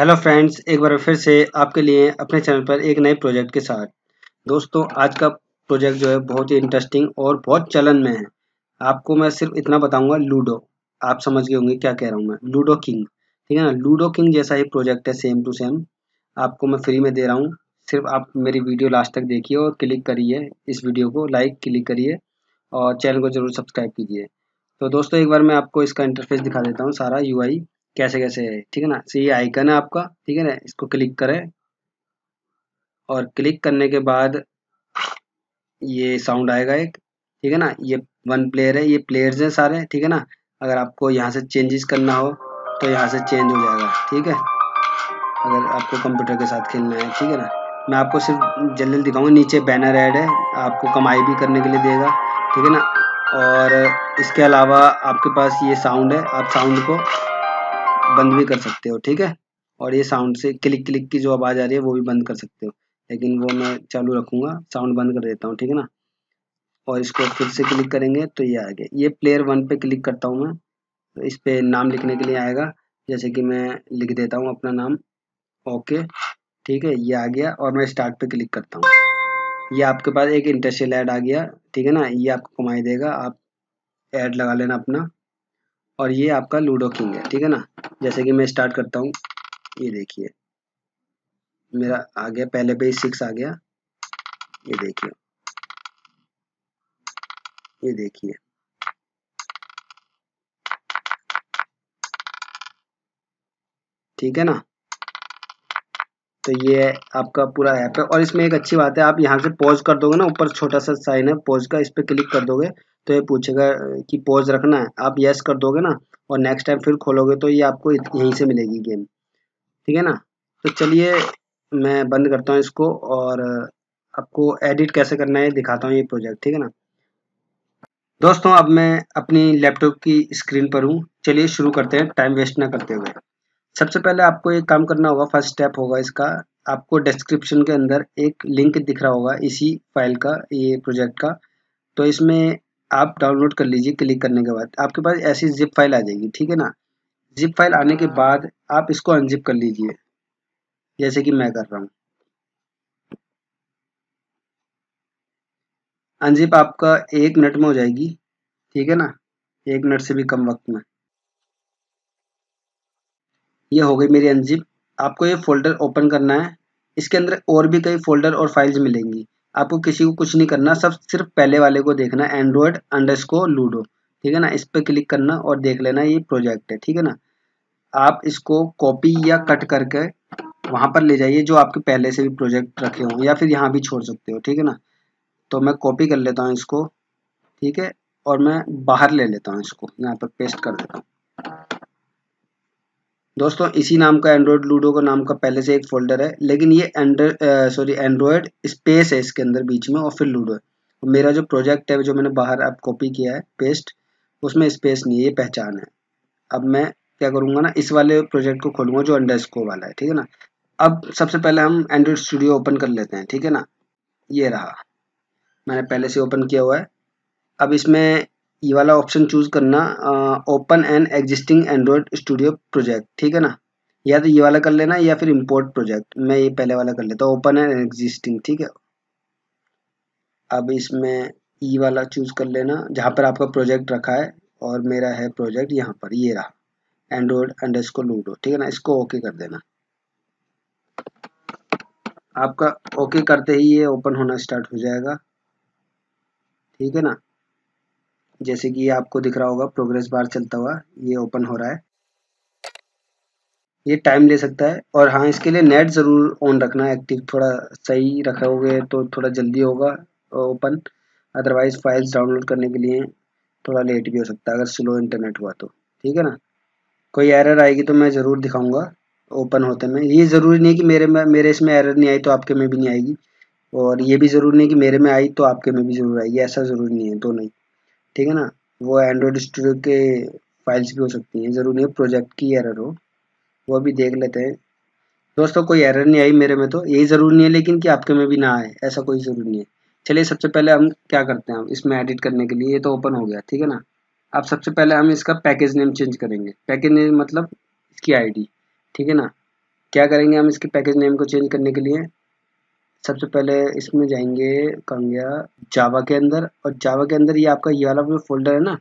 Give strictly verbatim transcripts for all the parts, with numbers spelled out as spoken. Hello friends, एक बार फिर से आपके लिए अपने चैनल पर एक नए प्रोजेक्ट के साथ। दोस्तों, आज का प्रोजेक्ट जो है बहुत ही इंटरेस्टिंग और बहुत चलन में है। आपको मैं सिर्फ इतना बताऊंगा, लूडो। आप समझ गए होंगे क्या कह रहा हूँ मैं, लूडो किंग, ठीक है ना। लूडो किंग जैसा ही प्रोजेक्ट है, सेम टू सेम। आपको मैं फ्री में दे रहा हूँ, सिर्फ आप मेरी वीडियो लास्ट तक देखिए और क्लिक करिए इस वीडियो को, लाइक क्लिक करिए और चैनल को जरूर सब्सक्राइब कीजिए। तो दोस्तों, एक बार मैं आपको इसका इंटरफेस दिखा देता हूँ, सारा यू आई कैसे कैसे है, ठीक है ना। ये आइकन है आपका, ठीक है ना, इसको क्लिक करें और क्लिक करने के बाद ये साउंड आएगा एक, ठीक है ना। ये वन प्लेयर है, ये प्लेयर्स हैं सारे, ठीक है ना। अगर आपको यहाँ से चेंजेस करना हो तो यहाँ से चेंज हो जाएगा, ठीक है, अगर आपको कंप्यूटर के साथ खेलना है, ठीक है ना। मैं आपको सिर्फ जल्दी जल्दी दिखाऊंगा। नीचे बैनर ऐड है, आपको कमाई भी करने के लिए देगा, ठीक है ना। और इसके अलावा आपके पास ये साउंड है, आप साउंड को बंद भी कर सकते हो, ठीक है। और ये साउंड से क्लिक क्लिक की जो आवाज़ आ रही है वो भी बंद कर सकते हो, लेकिन वो मैं चालू रखूँगा, साउंड बंद कर देता हूँ, ठीक है ना। और इसको फिर से क्लिक करेंगे तो ये आ गया। ये प्लेयर वन पे क्लिक करता हूँ मैं, तो इस पर नाम लिखने के लिए आएगा, जैसे कि मैं लिख देता हूँ अपना नाम, ओके, ठीक है, ये आ गया। और मैं स्टार्ट पर क्लिक करता हूँ, ये आपके पास एक इंटरेस्टियल ऐड आ गया, ठीक है ना। ये आपको कमाई देगा, आप ऐड लगा लेना अपना। और ये आपका लूडो किंग है, ठीक है ना। जैसे कि मैं स्टार्ट करता हूँ, ये देखिए मेरा आ गया, पहले पे ही सिक्स आ गया, ये देखिए, ये देखिए, ठीक है ना। तो ये आपका पूरा ऐप है। और इसमें एक अच्छी बात है, आप यहाँ से पॉज कर दोगे ना, ऊपर छोटा सा साइन है पॉज का, इस पर क्लिक कर दोगे तो ये पूछेगा कि पॉज रखना है, आप यस कर दोगे ना, और नेक्स्ट टाइम फिर खोलोगे तो ये आपको यहीं से मिलेगी गेम, ठीक है ना। तो चलिए मैं बंद करता हूँ इसको और आपको एडिट कैसे करना है दिखाता हूँ ये प्रोजेक्ट, ठीक है ना। दोस्तों, अब मैं अपनी लैपटॉप की स्क्रीन पर हूँ, चलिए शुरू करते हैं टाइम वेस्ट ना करते हुए। सबसे पहले आपको एक काम करना होगा, फर्स्ट स्टेप होगा इसका, आपको डिस्क्रिप्शन के अंदर एक लिंक दिख रहा होगा इसी फाइल का, ये प्रोजेक्ट का, तो इसमें आप डाउनलोड कर लीजिए। क्लिक करने के बाद आपके पास ऐसी जिप फाइल आ जाएगी, ठीक है ना। जिप फाइल आने के बाद आप इसको अनजिप कर लीजिए, जैसे कि मैं कर रहा हूँ। अनजिप आपका एक मिनट में हो जाएगी, ठीक है ना, एक मिनट से भी कम वक्त में। ये हो गई मेरी अनजिप। आपको ये फोल्डर ओपन करना है, इसके अंदर और भी कई फोल्डर और फाइल्स मिलेंगी, आपको किसी को कुछ नहीं करना, सब सिर्फ पहले वाले को देखना, एंड्रॉयड अंडरस्कोर लूडो, ठीक है ना। इस पर क्लिक करना और देख लेना ये प्रोजेक्ट है, ठीक है ना। आप इसको कॉपी या कट करके वहाँ पर ले जाइए जो आपके पहले से भी प्रोजेक्ट रखे हों, या फिर यहाँ भी छोड़ सकते हो, ठीक है ना। तो मैं कॉपी कर लेता हूँ इसको, ठीक है, और मैं बाहर ले लेता हूँ इसको, यहाँ पर पेस्ट कर देता हूँ। दोस्तों, इसी नाम का एंड्रॉयड लूडो का नाम का पहले से एक फोल्डर है, लेकिन ये एंडर सॉरी एंड्रॉयड स्पेस है इसके अंदर बीच में, और फिर लूडो है। मेरा जो प्रोजेक्ट है जो मैंने बाहर आप कॉपी किया है पेस्ट, उसमें स्पेस नहीं है, ये पहचान है। अब मैं क्या करूँगा ना, इस वाले प्रोजेक्ट को खोलूँगा जो अंडरस्कोर वाला है, ठीक है ना। अब सबसे पहले हम एंड्रॉयड स्टूडियो ओपन कर लेते हैं, ठीक है ना। ये रहा, मैंने पहले से ओपन किया हुआ है। अब इसमें ये वाला ऑप्शन चूज़ करना, open an existing Android Studio project, ठीक है ना। या तो ये वाला कर लेना या फिर इंपोर्ट प्रोजेक्ट, मैं ये पहले वाला कर लेता हूँ, ओपन एन एग्जिस्टिंग, ठीक है। अब इसमें ई वाला चूज़ कर लेना जहाँ पर आपका प्रोजेक्ट रखा है, और मेरा है प्रोजेक्ट यहाँ पर, ये रहा एंड्रॉयड अंडरस्कोर लूडो, ठीक है ना। इसको ओके कर देना, आपका ओके करते ही ये ओपन होना स्टार्ट हो जाएगा, ठीक है ना। जैसे कि ये आपको दिख रहा होगा प्रोग्रेस बार चलता हुआ, ये ओपन हो रहा है। ये टाइम ले सकता है, और हाँ, इसके लिए नेट ज़रूर ऑन रखना, एक्टिव थोड़ा सही रखोगे तो थोड़ा जल्दी होगा ओपन, अदरवाइज फाइल्स डाउनलोड करने के लिए थोड़ा लेट भी हो सकता है अगर स्लो इंटरनेट हुआ तो, ठीक है ना। कोई एरर आएगी तो मैं ज़रूर दिखाऊँगा ओपन होते में। ये ज़रूरी नहीं कि मेरे में मेरे इसमें एरर नहीं आई तो आपके में भी नहीं आएगी, और ये भी ज़रूरी नहीं कि मेरे में आई तो आपके में भी ज़रूर आएगी, ऐसा ज़रूरी नहीं है, तो नहीं, ठीक है ना। वो एंड्रॉयड स्टूडियो के फाइल्स भी हो सकती हैं, ज़रूरी है प्रोजेक्ट की एरर हो, वो भी देख लेते हैं। दोस्तों, कोई एरर नहीं आई मेरे में तो, यही ज़रूरी नहीं है लेकिन कि आपके में भी ना आए, ऐसा कोई ज़रूरी नहीं है। चलिए, सबसे पहले हम क्या करते हैं, इसमें एडिट करने के लिए, ये तो ओपन हो गया, ठीक है ना। अब सबसे पहले हम इसका पैकेज नेम चेंज करेंगे, पैकेज नेम मतलब इसकी आई डी, ठीक है ना। क्या करेंगे हम इसके पैकेज नेम को चेंज करने के लिए, सबसे पहले इसमें जाएंगे, कहाँ गया, जावा के अंदर। और जावा के अंदर ये आपका ये वाला जो फोल्डर है ना,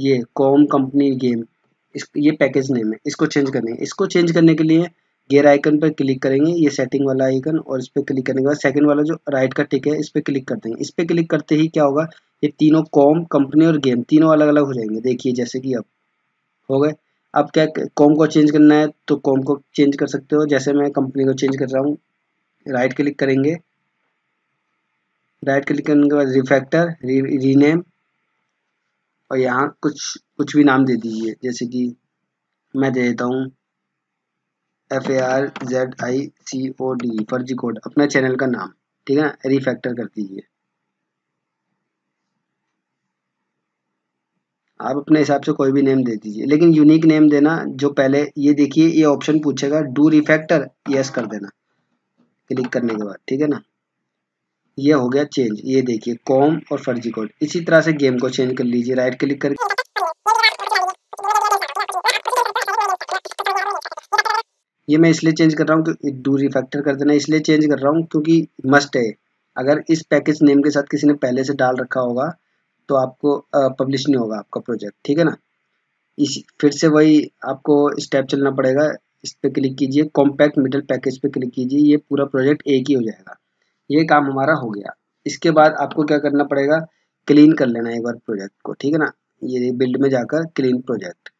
ये कॉम कंपनी गेम, इस ये पैकेज नेम है, इसको चेंज करने इसको चेंज करने के लिए गियर आइकन पर क्लिक करेंगे, ये सेटिंग वाला आइकन, और इस पर क्लिक करने के बाद सेकंड वाला जो राइट का टिक है इस पर क्लिक करते हैं। इस पर क्लिक करते ही क्या होगा, ये तीनों कॉम कंपनी और गेम तीनों अलग अलग हो जाएंगे। देखिए जैसे कि अब हो गए। अब क्या कॉम को चेंज करना है तो कॉम को चेंज कर सकते हो, जैसे मैं कंपनी को चेंज कर रहा हूँ। राइट क्लिक करेंगे, राइट क्लिक करने के बाद रिफैक्टर, रीनेम, और यहाँ कुछ कुछ भी नाम दे दीजिए, जैसे कि मैं दे देता हूँ F A R Z I C O D, फर्जी कोड, अपने चैनल का नाम, ठीक है ना। रिफैक्टर कर दीजिए, आप अपने हिसाब से कोई भी नेम दे दीजिए, लेकिन यूनिक नेम देना। जो पहले ये देखिए ये ऑप्शन पूछेगा डू रिफैक्टर, यस कर देना क्लिक करने के बाद, ठीक है ना। ये हो गया चेंज, ये देखिए कॉम और फर्जी कोड। इसी तरह से गेम को चेंज कर लीजिए, राइट क्लिक करके ये मैं इसलिए चेंज कर रहा हूँ कि डू रिफैक्टर कर देना, इसलिए चेंज कर रहा हूँ क्योंकि मस्ट है। अगर इस पैकेज नेम के साथ किसी ने पहले से डाल रखा होगा तो आपको पब्लिश नहीं होगा आपका प्रोजेक्ट, ठीक है ना। इस फिर से वही आपको स्टेप चलना पड़ेगा। इस पर क्लिक कीजिए, कॉम्पैक्ट मिडल पैकेज पे क्लिक कीजिए, ये पूरा प्रोजेक्ट एक ही हो जाएगा। ये काम हमारा हो गया। इसके बाद आपको क्या करना पड़ेगा, क्लीन कर लेना एक बार प्रोजेक्ट को, ठीक है ना। ये बिल्ड में जाकर क्लीन प्रोजेक्ट,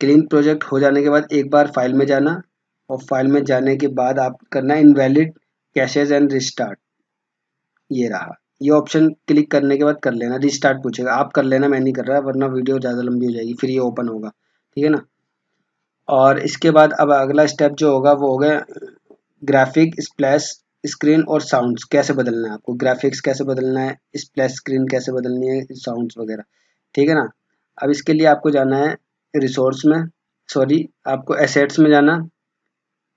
क्लीन प्रोजेक्ट हो जाने के बाद एक बार फाइल में जाना, और फाइल में जाने के बाद आप करना इनवैलिड कैशेज एंड रिस्टार्ट, ये रहा। ये ऑप्शन क्लिक करने के बाद कर लेना, रिस्टार्ट पूछेगा, आप कर लेना, मैं नहीं कर रहा वरना वीडियो ज़्यादा लंबी हो जाएगी। फिर ये ओपन होगा, ठीक है ना। और इसके बाद अब अगला स्टेप जो होगा वो हो गया ग्राफिक, स्प्लैश स्क्रीन और साउंड्स कैसे बदलना है आपको, ग्राफिक्स कैसे बदलना है, स्प्लैश स्क्रीन कैसे बदलनी है, साउंड्स वगैरह, ठीक है ना। अब इसके लिए आपको जाना है रिसोर्स में, सॉरी आपको एसेट्स में जाना,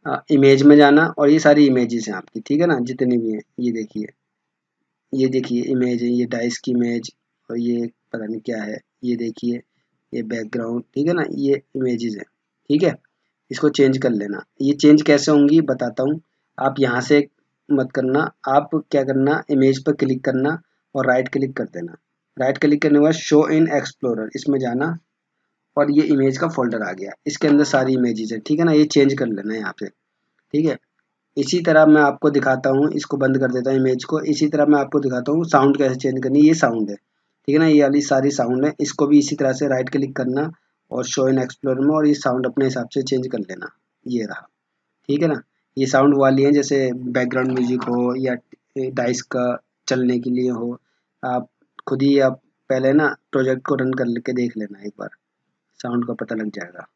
आ, इमेज में जाना, और ये सारी इमेजेस हैं आपकी, ठीक है ना, जितनी भी हैं। ये देखिए ये देखिए इमेज है, ये डाइस की इमेज, और ये पता नहीं क्या है, ये देखिए ये बैकग्राउंड, ठीक है ना, ये इमेजेस हैं, ठीक है। इसको चेंज कर लेना। ये चेंज कैसे होंगी बताता हूँ, आप यहाँ से मत करना, आप क्या करना, इमेज पर क्लिक करना और राइट क्लिक कर देना। राइट क्लिक करने के बाद शो इन एक्सप्लोरर, इसमें जाना, और ये इमेज का फोल्डर आ गया, इसके अंदर सारी इमेजेस है, ठीक है ना। ये चेंज कर लेना है यहाँ पे, ठीक है। इसी तरह मैं आपको दिखाता हूँ, इसको बंद कर देता हूँ इमेज को। इसी तरह मैं आपको दिखाता हूँ साउंड कैसे चेंज करनी है। ये साउंड है, ठीक है ना, ये वाली सारी साउंड है। इसको भी इसी तरह से राइट क्लिक करना और शो इन एक्सप्लोरर में, और ये साउंड अपने हिसाब से चेंज कर लेना, ये रहा, ठीक है ना। ये साउंड वाली है, जैसे बैकग्राउंड म्यूजिक हो या डाइस का चलने के लिए हो। आप खुद ही आप पहले ना प्रोजेक्ट को रन करके देख लेना एक बार, साउंड का पता लग जाएगा।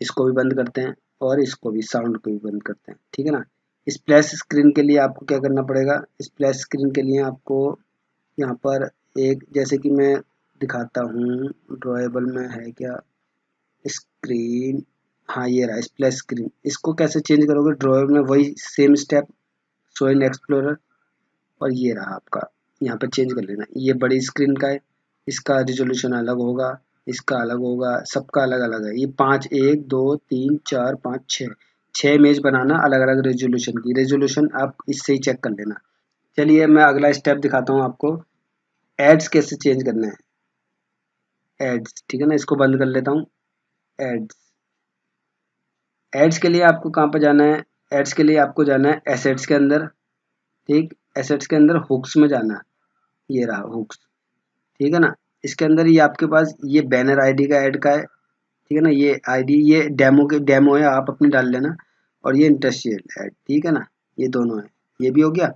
इसको भी बंद करते हैं और इसको भी, साउंड को भी बंद करते हैं, ठीक है ना। स्प्लैश स्क्रीन के लिए आपको क्या करना पड़ेगा, स्प्लैश स्क्रीन के लिए आपको यहाँ पर एक, जैसे कि मैं दिखाता हूँ ड्रॉएबल में है क्या स्क्रीन, हाँ ये रहा स्प्लैश स्क्रीन। इसको कैसे चेंज करोगे ड्रॉएबल में, वही same step, show in explorer, और ये रहा आपका, यहाँ पर चेंज कर लेना। ये बड़ी स्क्रीन का है, इसका रिजोल्यूशन अलग होगा, इसका अलग होगा, सबका अलग अलग है। ये पाँच, एक, दो, तीन, चार, पाँच, छः, छः इमेज बनाना अलग अलग रेजोल्यूशन की। रेजोल्यूशन आप इससे ही चेक कर लेना। चलिए मैं अगला स्टेप दिखाता हूँ आपको, एड्स कैसे चेंज करना है, एड्स, ठीक है ना। इसको बंद कर लेता हूँ। एड्स एड्स के लिए आपको कहाँ पर जाना है, एड्स के लिए आपको जाना है एसेट्स के अंदर, ठीक, एसेट्स के अंदर हुक्स में जाना, ये रहा हुक्स, ठीक है ना। इसके अंदर ये आपके पास ये बैनर आईडी का ऐड का है, ठीक है ना। ये आईडी, ये डेमो के डेमो है, आप अपनी डाल लेना, और ये इंडस्ट्रियल ऐड, ठीक है ना, ये दोनों है, ये भी हो गया।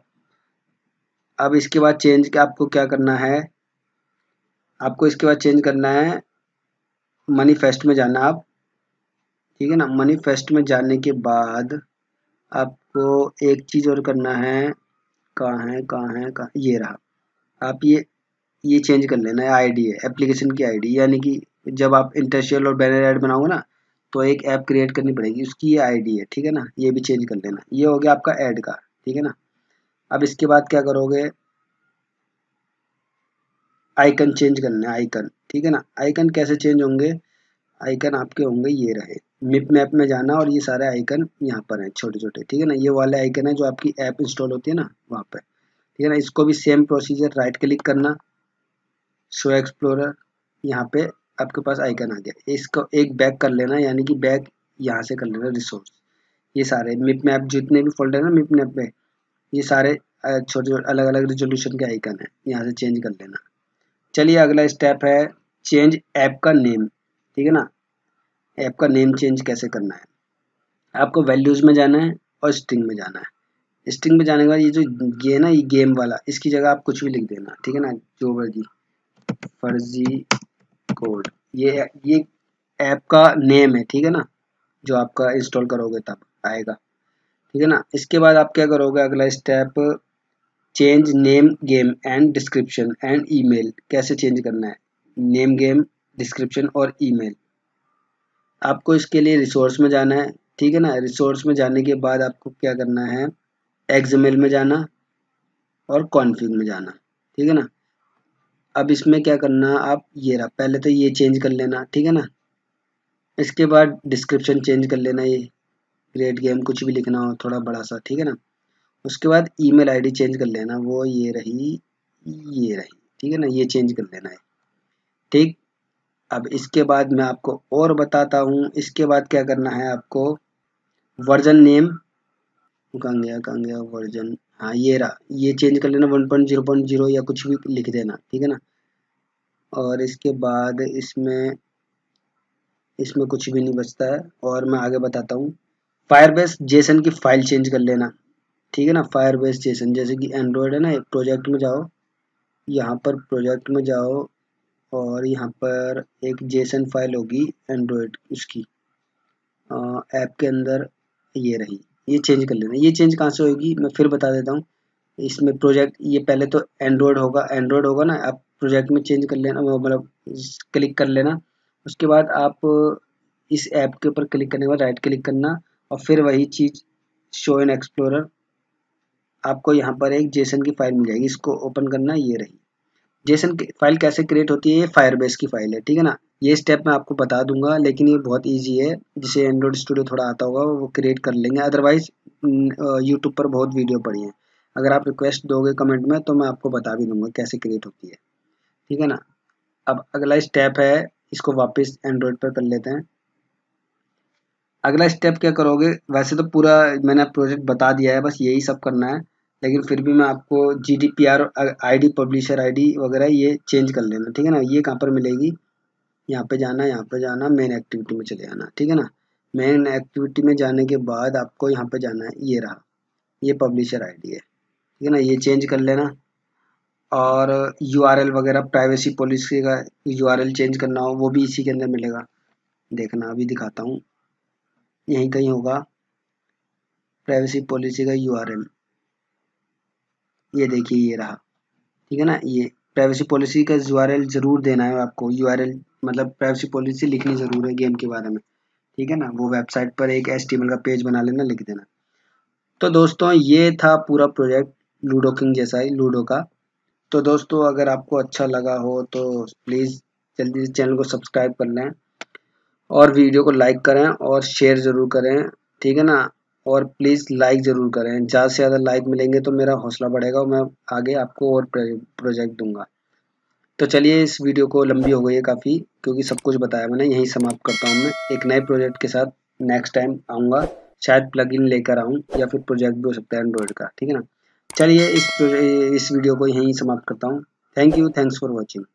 अब इसके बाद चेंज के आपको क्या करना है, आपको इसके बाद चेंज करना है मैनिफेस्ट में जाना आप, ठीक है ना। मैनिफेस्ट में जाने के बाद आपको एक चीज़ और करना है, कहाँ है कहाँ है कहाँ, ये रहा, आप ये ये चेंज कर लेना है। आईडी है एप्लीकेशन की आईडी, यानी कि जब आप इंटरशियल और बैनर ऐड बनाओगे ना तो एक ऐप क्रिएट करनी पड़ेगी, उसकी ये आईडी है, ठीक है ना। ये भी चेंज कर लेना। ये हो गया आपका ऐड का, ठीक है ना। अब इसके बाद क्या करोगे, आइकन चेंज करना है, आइकन, ठीक है ना। आइकन कैसे चेंज होंगे, आइकन आपके होंगे ये रहे, मिप मैप में जाना और ये सारे आइकन यहाँ पर हैं छोटे छोटे, ठीक है ना। ये वाले आइकन है जो आपकी ऐप इंस्टॉल होती है ना वहाँ पर, ठीक है ना। इसको भी सेम प्रोसीजर, राइट क्लिक करना, शो एक्सप्लोरर, यहाँ पे आपके पास आइकन आ गया। इसको एक बैक कर लेना, यानी कि बैक यहाँ से कर लेना रिसोर्स। ये सारे मिप मैप जितने भी फोल्डर है ना मिप मैप पे, ये सारे छोटे छोटे अलग अलग रिजोल्यूशन के आइकन है, यहाँ से चेंज कर लेना। चलिए अगला स्टेप है चेंज ऐप का नेम, ठीक है ना। ऐप का नेम चेंज कैसे करना है, आपको वैल्यूज़ में जाना है और स्ट्रिंग में जाना है। स्ट्रिंग में जाने के बाद ये जो ये ना ये गेम वाला, इसकी जगह आप कुछ भी लिख देना, ठीक है ना। जो मर्जी, फर्जी कोड, ये ये ऐप का नेम है, ठीक है ना, जो आपका इंस्टॉल करोगे तब आएगा, ठीक है ना। इसके बाद आप क्या करोगे, अगला step change name game and description and email. कैसे चेंज करना है नेम गेम डिस्क्रिप्शन और ईमेल, आपको इसके लिए रिसोर्स में जाना है, ठीक है ना। रिसोर्स में जाने के बाद आपको क्या करना है, एक्सएमएल में जाना और कॉन्फिग में जाना, ठीक है ना। अब इसमें क्या करना आप, ये रहा, पहले तो ये चेंज कर लेना, ठीक है ना। इसके बाद डिस्क्रिप्शन चेंज कर लेना, ये ग्रेट गेम कुछ भी लिखना हो थोड़ा बड़ा सा, ठीक है ना। उसके बाद ईमेल आईडी चेंज कर लेना, वो ये रही ये रही, ठीक है ना, ये चेंज कर लेना है, ठीक। अब इसके बाद मैं आपको और बताता हूँ, इसके बाद क्या करना है आपको, वर्जन नेम कहाँ गया कहाँ गया वर्जन, हाँ ये रहा, ये चेंज कर लेना one point zero point zero या कुछ भी लिख देना, ठीक है ना। और इसके बाद इसमें इसमें कुछ भी नहीं बचता है, और मैं आगे बताता हूँ। फायरबेस जेसन की फाइल चेंज कर लेना, ठीक है ना। फायरबेस जेसन, जैसे कि एंड्रॉयड है ना, प्रोजेक्ट में जाओ, यहाँ पर प्रोजेक्ट में जाओ और यहाँ पर एक जेसन फाइल होगी एंड्रॉयड, उसकी ऐप के अंदर ये रही, ये चेंज कर लेना। ये चेंज कहाँ से होगी मैं फिर बता देता हूँ। इसमें प्रोजेक्ट, ये पहले तो एंड्रॉयड होगा, एंड्रॉयड होगा ना, आप प्रोजेक्ट में चेंज कर लेना, मतलब क्लिक कर लेना। उसके बाद आप इस ऐप के ऊपर क्लिक करने के बाद राइट क्लिक करना और फिर वही चीज़ शो इन एक्सप्लोरर, आपको यहाँ पर एक जेसन की फाइल मिल जाएगी, इसको ओपन करना, ये रही। जेसन की फाइल कैसे क्रिएट होती है, ये फायरबेस की फाइल है, ठीक है ना। ये स्टेप मैं आपको बता दूंगा, लेकिन ये बहुत इजी है, जिसे एंड्रॉइड स्टूडियो थोड़ा आता होगा वो क्रिएट कर लेंगे, अदरवाइज यूट्यूब पर बहुत वीडियो पड़ी है, अगर आप रिक्वेस्ट दोगे कमेंट में तो मैं आपको बता भी दूंगा कैसे क्रिएट होती है, ठीक है ना। अब अगला स्टेप है, इसको वापस एंड्रॉइड पर कर लेते हैं। अगला स्टेप क्या करोगे, वैसे तो पूरा मैंने प्रोजेक्ट बता दिया है, बस यही सब करना है, लेकिन फिर भी मैं आपको G D P R I D, publisher I D वगैरह ये चेंज कर लेना, ठीक है ना। ये कहाँ पर मिलेगी, यहाँ पे जाना, यहाँ पे जाना, मेन एक्टिविटी में चले जाना, ठीक है ना। मेन एक्टिविटी में जाने के बाद आपको यहाँ पे जाना है, ये रहा, ये पब्लिशर आई डी है, ठीक है ना, ये चेंज कर लेना। और यू आर एल वगैरह, प्राइवेसी पॉलिसी का यू आर एल चेंज करना हो वो भी इसी के अंदर मिलेगा, देखना अभी दिखाता हूँ, यहीं कहीं होगा प्राइवेसी पॉलिसी का यू आर एल, ये देखिए ये रहा, ठीक है ना। ये प्राइवेसी पॉलिसी का यू आर एल ज़रूर देना है आपको, यू आर एल मतलब प्राइवेसी पॉलिसी लिखनी ज़रूर है गेम के बारे में, ठीक है ना। वो वेबसाइट पर एक एच टी एम एल का पेज बना लेना, लिख देना। तो दोस्तों ये था पूरा प्रोजेक्ट, लूडो किंग जैसा ही लूडो का। तो दोस्तों अगर आपको अच्छा लगा हो तो प्लीज़ जल्दी से चैनल को सब्सक्राइब कर लें और वीडियो को लाइक करें और शेयर ज़रूर करें, ठीक है ना। और प्लीज़ लाइक ज़रूर करें, ज़्यादा से ज़्यादा लाइक मिलेंगे तो मेरा हौसला बढ़ेगा और मैं आगे आपको और प्रोजेक्ट दूंगा। तो चलिए इस वीडियो को, लंबी हो गई है काफ़ी क्योंकि सब कुछ बताया मैंने, यहीं समाप्त करता हूँ। मैं एक नए प्रोजेक्ट के साथ नेक्स्ट टाइम आऊँगा, शायद प्लगइन लेकर आऊँ या फिर प्रोजेक्ट भी हो सकता है एंड्रॉयड का, ठीक है ना। चलिए इस इस वीडियो को यहीं समाप्त करता हूँ। Thank you, thanks for watching.